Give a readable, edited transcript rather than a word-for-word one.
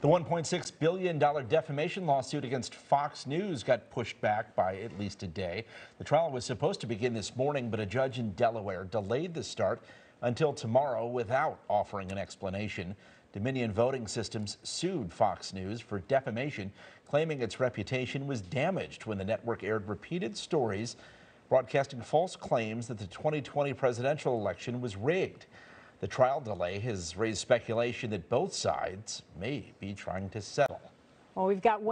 The $1.6 billion defamation lawsuit against Fox News got pushed back by at least a day. The trial was supposed to begin this morning, but a judge in Delaware delayed the start until tomorrow without offering an explanation. Dominion Voting Systems sued Fox News for defamation, claiming its reputation was damaged when the network aired repeated stories broadcasting false claims that the 2020 presidential election was rigged. The trial delay has raised speculation that both sides may be trying to settle. Well, we've got